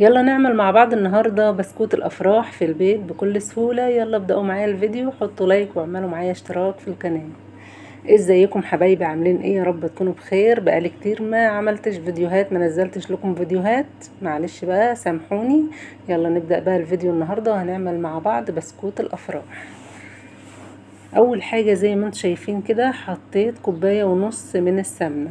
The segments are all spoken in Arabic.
يلا نعمل مع بعض النهاردة بسكوت الأفراح في البيت بكل سهولة. يلا ابدأوا معايا الفيديو، حطوا لايك واعملوا معايا اشتراك في القناة. ازيكم حبايبي، عاملين ايه؟ يا رب تكونوا بخير. بقالي كتير ما عملتش فيديوهات، ما نزلتش لكم فيديوهات، معلش بقى سامحوني. يلا نبدأ بقى الفيديو النهاردة، هنعمل مع بعض بسكوت الأفراح. اول حاجة زي ما انتوا شايفين كده حطيت 1.5 كوباية من السمنة.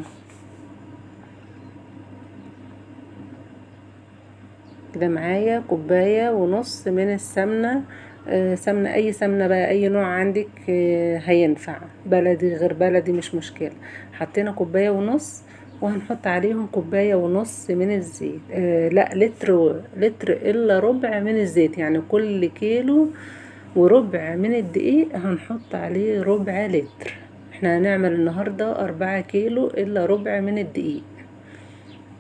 كده معايا 1.5 كوباية من السمنة، سمنة اي سمنة بقى، اي نوع عندك هينفع، بلدي غير بلدي مش مشكلة. حطينا 1.5 كوباية وهنحط عليهم 1.5 كوباية من الزيت، لا لتر الا ربع من الزيت، يعني كل كيلو وربع من الدقيق هنحط عليه ربع لتر. احنا هنعمل النهاردة 4 كيلو الا ربع من الدقيق،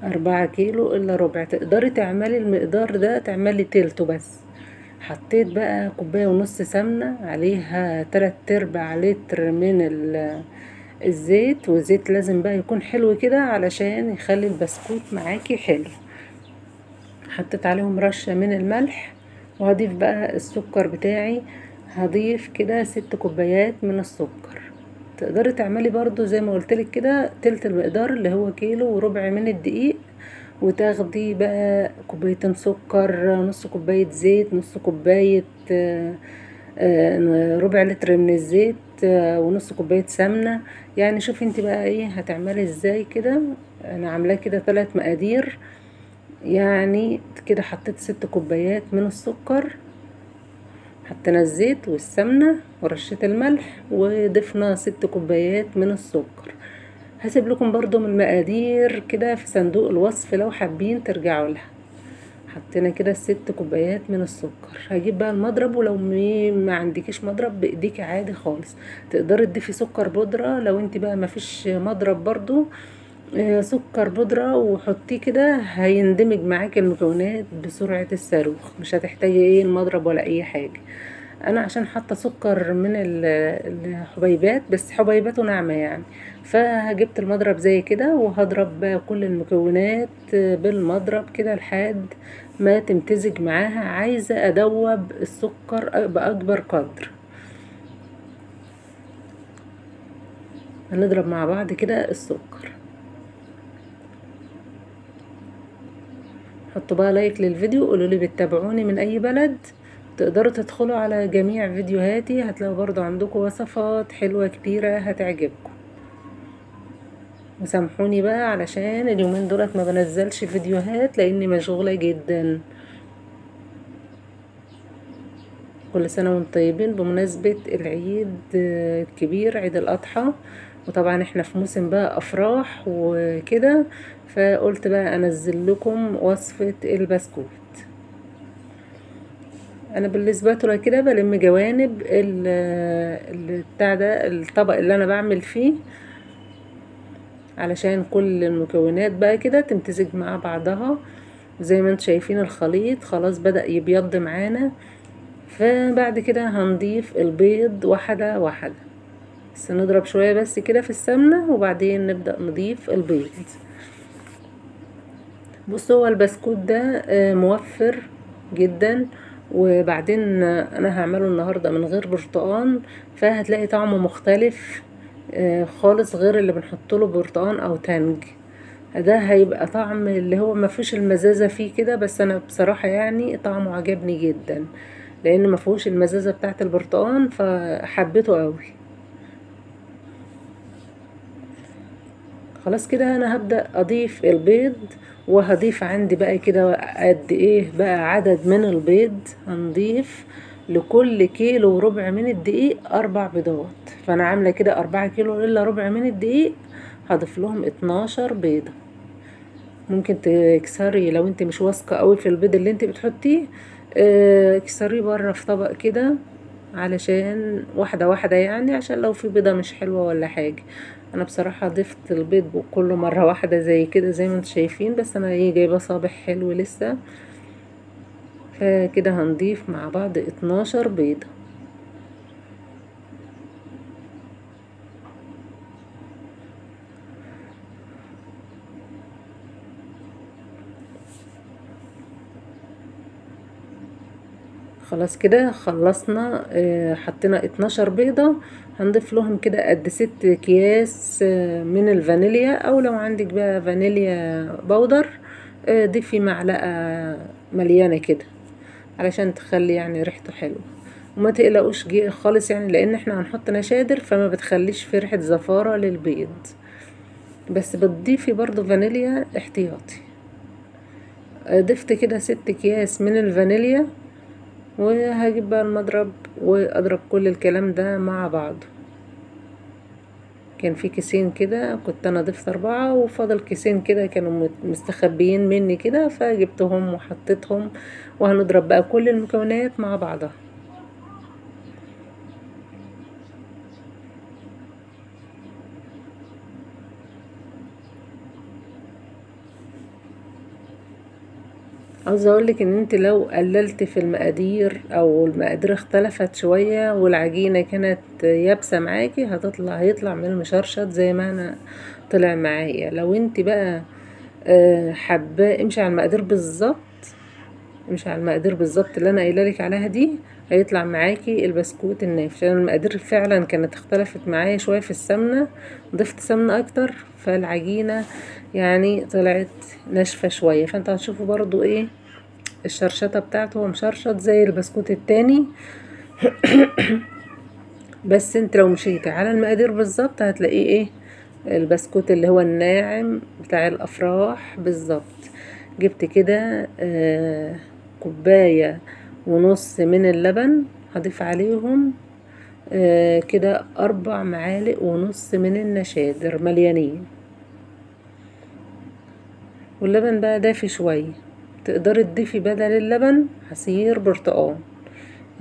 4 كيلو الا ربع. تقدري تعملي المقدار ده تعملي تلته بس. حطيت بقى 1.5 كوباية سمنة عليها 3/4 لتر من الزيت، والزيت لازم بقى يكون حلو كده علشان يخلي البسكوت معاكي حلو. حطيت عليهم رشة من الملح، وهضيف بقى السكر بتاعي، هضيف كده 6 كوبايات من السكر. تقدري تعملي برضو زي ما قلتلك كده تلت المقدار اللي هو كيلو وربع من الدقيق، وتاخدي بقى 2 كوباية سكر، نص كوباية زيت، نص كوباية ربع لتر من الزيت، ونص كوباية سمنة. يعني شوفي انت بقى ايه هتعملي ازاي كده. انا عاملاه كده 3 مقادير، يعني كده حطيت 6 كوبايات من السكر، حطينا الزيت والسمنة ورشة الملح، وضفنا 6 كوبايات من السكر. هسيب لكم برضو من المقادير كده في صندوق الوصف لو حابين ترجعوا لها. حطينا كده 6 كوبايات من السكر. هجيب بقى المضرب، ولو ما عندكيش مضرب بايديكي عادي خالص تقدري تضيفي سكر بودرة. لو انت بقى ما فيش مضرب برضو سكر بودرة وحطيه كده، هيندمج معاك المكونات بسرعة الصاروخ، مش هتحتاجي ايه المضرب ولا اي حاجة. انا عشان حاطه سكر من الحبيبات، بس حبيباته ناعمه يعني، فجبت المضرب زي كده وهضرب بقى كل المكونات بالمضرب كده لحد ما تمتزج معاها. عايزه ادوب السكر باكبر قدر. هنضرب مع بعض كده السكر. حطوا بقى لايك للفيديو، قولوا لي بتتابعوني من اي بلد. تقدروا تدخلوا على جميع فيديوهاتي، هتلاقوا برضو عندكم وصفات حلوة كتيرة هتعجبكم. وسامحوني بقى علشان اليومين دولت ما بنزلش فيديوهات لاني مشغولة جدا. كل سنة وانتم طيبين بمناسبة العيد الكبير، عيد الأضحى، وطبعا احنا في موسم بقى أفراح وكده، فقلت بقى انزل لكم وصفة البسكوت. انا بالنسبه لي كده بلم جوانب بتاع ده الطبق اللي انا بعمل فيه، علشان كل المكونات بقى كده تمتزج مع بعضها. زي ما انتم شايفين الخليط خلاص بدأ يبيض معانا، فبعد كده هنضيف البيض واحده واحده، بس نضرب شويه بس كده في السمنه وبعدين نبدأ نضيف البيض. بصوا هو البسكوت ده موفر جدا، وبعدين انا هعمله النهاردة من غير برتقان، فهتلاقي طعمه مختلف خالص غير اللي بنحطله برتقان او تانج. ده هيبقى طعم اللي هو مفيش المزازة فيه كده، بس انا بصراحة يعني طعمه عجبني جدا لان مفيهوش المزازة بتاعة البرتقان، فحبيته قوي. خلاص كده انا هبدأ اضيف البيض، وهضيف عندي بقى كده قد ايه بقى عدد من البيض. هنضيف لكل كيلو وربع من الدقيق 4 بيضات، فانا عامله كده 4 كيلو الا ربع من الدقيق، هضيف لهم 12 بيضه. ممكن تكسري لو انت مش واثقه قوي في البيض اللي انت بتحطيه، اكسريه بره في طبق كده علشان واحده واحده، يعني عشان لو في بيضه مش حلوه ولا حاجه. انا بصراحه ضفت البيض كل مره واحده زي كده زي ما انتم شايفين، بس انا ايه جايبه صابع حلو لسه. فكده هنضيف مع بعض 12 بيضه. خلاص كده خلصنا. حطينا 12 بيضة، هنضيف لهم كده قد 6 اكياس من الفانيليا، او لو عندك بقى فانيليا باودر ضيفي معلقة مليانة كده علشان تخلي يعني ريحته حلوة. وما تقلقوش خالص يعني، لان احنا هنحط نشادر فما بتخليش في ريحة زفارة للبيض، بس بتضيفي برضو فانيليا احتياطي. ضفت كده 6 اكياس من الفانيليا، وهجيب بقى المضرب واضرب كل الكلام ده مع بعضه. كان في كيسين كده كنت انا ضفت 4، وفضل كيسين كده كانوا مستخبيين مني كده فجبتهم وحطيتهم، وهنضرب بقى كل المكونات مع بعضها. عاوزه اقولك ان انت لو قللت في المقادير او المقادير اختلفت شويه والعجينه كانت يابسه معاكي هيطلع من المشرشط زي ما انا طلع معايا. لو انت بقى حابه امشي على المقادير بالظبط، امشي على المقادير بالظبط اللي انا قايلالك عليها دي، هيطلع معاكي البسكوت الناشف. لان المقادير فعلا كانت اختلفت معايا شويه في السمنه، ضفت سمنه اكتر فالعجينه يعني طلعت ناشفه شويه. فانتوا هتشوفوا برضو ايه الشرشطه بتاعته، هو مشرشط زي البسكوت التاني بس انت لو مشيتي على المقادير بالظبط هتلاقيه ايه البسكوت اللي هو الناعم بتاع الافراح بالظبط. جبت كده 1.5 كوباية من اللبن، هضيف عليهم كده 4.5 معالق من النشادر مليانين. واللبن بقى دافي شويه، تقدري تضيفي بدل اللبن عصير برتقال،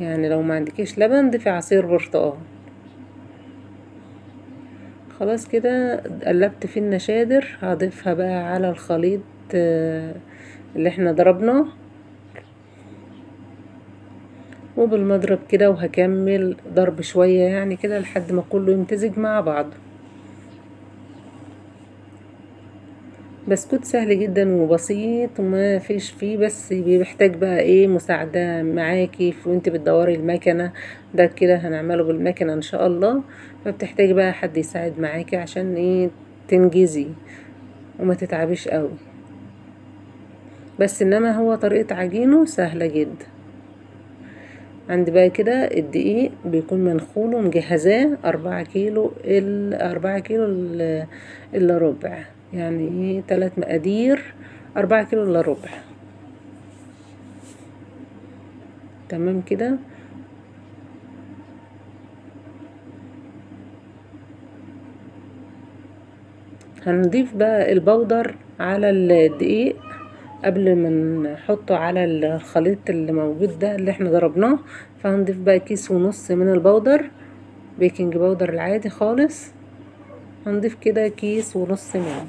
يعني لو ما عندكيش لبن ضيفي عصير برتقال. خلاص كده قلبت في النشادر، هضيفها بقى على الخليط اللي احنا ضربناه وبالمضرب كده، وهكمل ضرب شوية يعني كده لحد ما كله يمتزج مع بعضه. بسكوت سهل جدا وبسيط وما فيش فيه، بس بيحتاج بقى ايه مساعدة معاكي وانت بتدوري المكنة. ده كده هنعمله بالمكنة ان شاء الله، فبتحتاج بقى حد يساعد معاكي عشان ايه تنجزي وما تتعبيش قوي. بس انما هو طريقة عجينه سهلة جدا. عندي بقى كده الدقيق بيكون منخول ومجهزاه 4 كيلو، 4 كيلو الا ربع، يعني 3 مقادير 4 كيلو الا ربع. تمام كده. هنضيف بقى البودر على الدقيق قبل ما نحطه على الخليط اللي موجود ده اللي احنا ضربناه. فهنضيف بقى 1.5 كيس من البودر بيكنج بودر العادي خالص، هنضيف كده 1.5 كيس منه.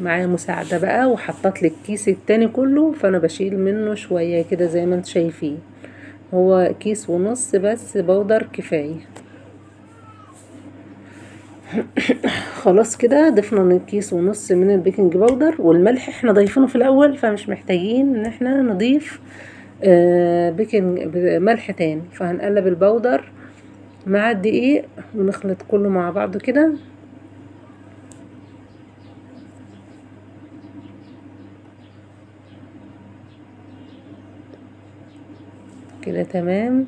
معايا مساعدة بقى، وحطت لي الكيس التاني كله فانا بشيل منه شوية كده زي ما انتم شايفين. هو 1.5 كيس بس بودر كفاية. خلاص كده ضفنا 1.5 كيس من البيكنج باودر، والملح احنا ضايفينه في الاول فمش محتاجين ان احنا نضيف ملح تاني. فهنقلب الباودر مع الدقيق ونخلط كله مع بعضه كده. كده تمام.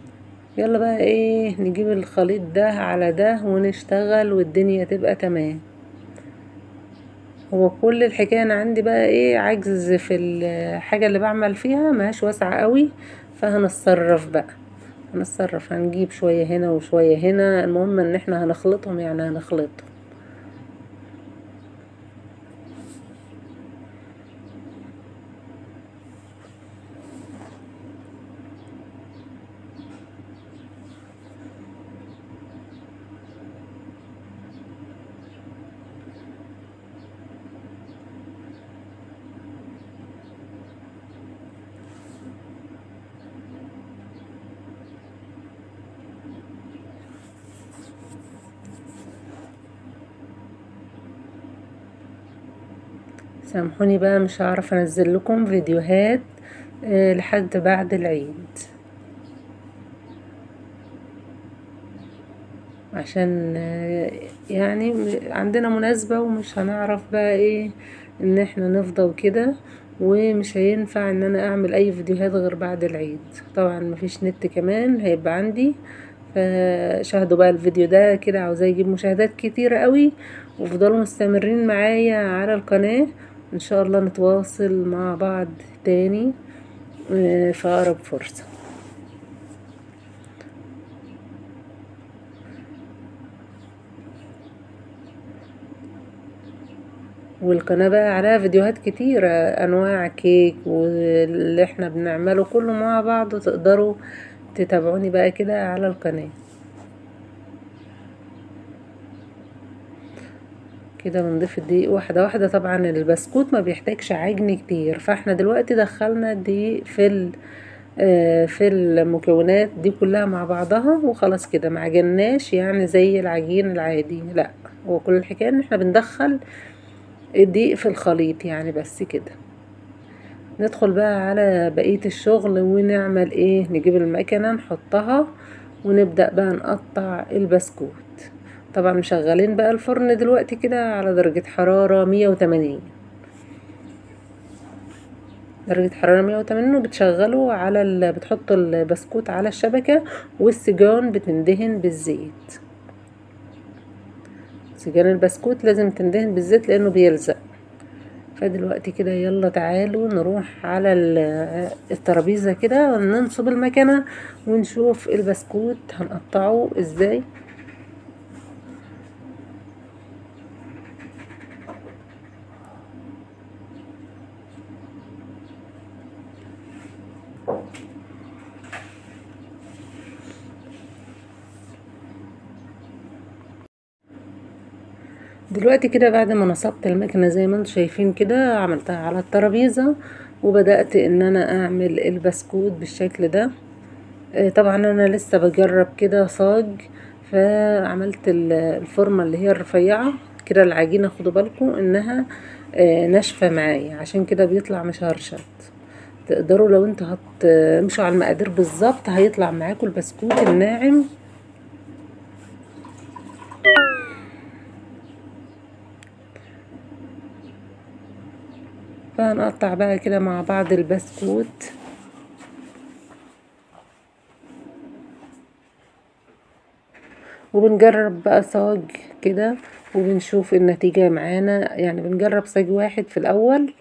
يلا بقى ايه نجيب الخليط ده على ده ونشتغل والدنيا تبقى تمام. هو كل الحكاية انا عندي بقى ايه عجز في الحاجة اللي بعمل فيها، ماهاش واسعة قوي، فهنتصرف بقى، هنتصرف، هنجيب شوية هنا وشوية هنا. المهم ان احنا هنخلطهم يعني هنخلطهم. سامحوني بقى مش هعرف انزل لكم فيديوهات لحد بعد العيد عشان يعني عندنا مناسبة ومش هنعرف بقى ايه ان احنا نفضى وكده، ومش هينفع ان انا اعمل اي فيديوهات غير بعد العيد. طبعا مفيش نت كمان هيبقى عندي، فشاهدوا بقى الفيديو ده كده، عاوزاه يجيب مشاهدات كتيرة قوي، وفضلوا مستمرين معايا على القناة، ان شاء الله نتواصل مع بعض تاني في اقرب فرصة. والقناة بقى عليها فيديوهات كتيرة، انواع كيك واللي احنا بنعمله كله مع بعض، تقدروا تتابعوني بقى كده على القناة. كده بنضيف الدقيق واحدة واحدة. طبعا البسكوت ما بيحتاجش عجن كتير، فاحنا دلوقتي دخلنا الدقيق في المكونات دي كلها مع بعضها وخلاص كده، ما عجناش يعني زي العجين العادي، لا، هو كل الحكاية ان احنا بندخل الدقيق في الخليط يعني بس كده. ندخل بقى على بقية الشغل ونعمل ايه، نجيب المكنة نحطها ونبدأ بقى نقطع البسكوت. طبعا مشغلين بقى الفرن دلوقتي كده على درجة حرارة 180، درجة حرارة 180، وبتشغلوا على بتحطوا البسكوت على الشبكة، والسجان بتندهن بالزيت. سجان البسكوت لازم تندهن بالزيت لانه بيلزق. فدلوقتي كده يلا تعالوا نروح على الترابيزة كده وننصب المكنة ونشوف البسكوت هنقطعه ازاي. دلوقتي كده بعد ما نصبت المكنة زي ما انتم شايفين كده، عملتها على الترابيزة وبدأت ان انا اعمل البسكوت بالشكل ده. طبعا انا لسه بجرب كده صاج، فعملت الفورمة اللي هي الرفيعة كده. العجينة خدوا بالكم انها ناشفة معايا، عشان كده بيطلع مشرشط. تقدروا لو انتوا هتمشوا على المقادير بالظبط هيطلع معاكم البسكوت الناعم هنقطع بقى كده مع بعض البسكوت. وبنجرب بقى صاج كده وبنشوف النتيجة معانا، يعني بنجرب صاج واحد في الاول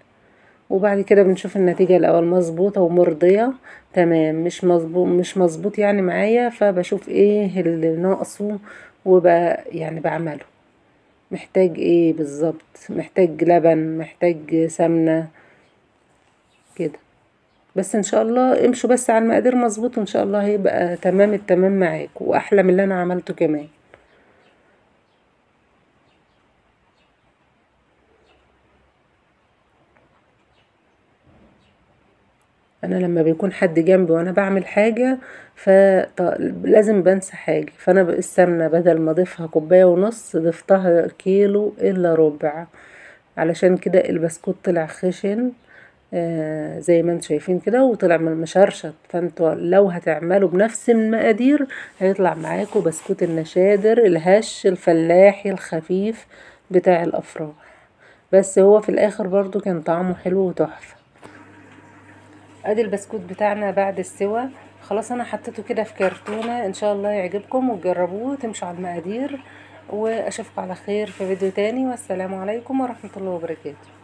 وبعد كده بنشوف النتيجة الاول مظبوطة ومرضية تمام. مش مظبوط يعني معايا، فبشوف ايه اللي ناقصه وبقى يعني بعمله. محتاج ايه بالظبط، محتاج لبن، محتاج سمنة كده، بس ان شاء الله امشوا بس على المقادير مظبوط، وان شاء الله هيبقى تمام التمام معاكم واحلى من اللي انا عملته كمان. انا لما بيكون حد جنبي وانا بعمل حاجة فلازم بنسى حاجة، فانا السمنة بدل ما اضيفها 1.5 كوباية ضفتها 1.25 كيلو، علشان كده البسكوت طلع خشن زي ما انتوا شايفين كده، وطلع من مشرشط. فانتوا لو هتعملوا بنفس المقادير هيطلع معاكم بسكوت النشادر الهش الفلاحي الخفيف بتاع الافراح، بس هو في الاخر برضو كان طعمه حلو وتحفة. ادي البسكوت بتاعنا بعد السوا خلاص، انا حطيته كده في كرتونة، ان شاء الله يعجبكم وتجربوه وتمشوا على المقادير، واشوفكم على خير في فيديو تاني، والسلام عليكم ورحمة الله وبركاته.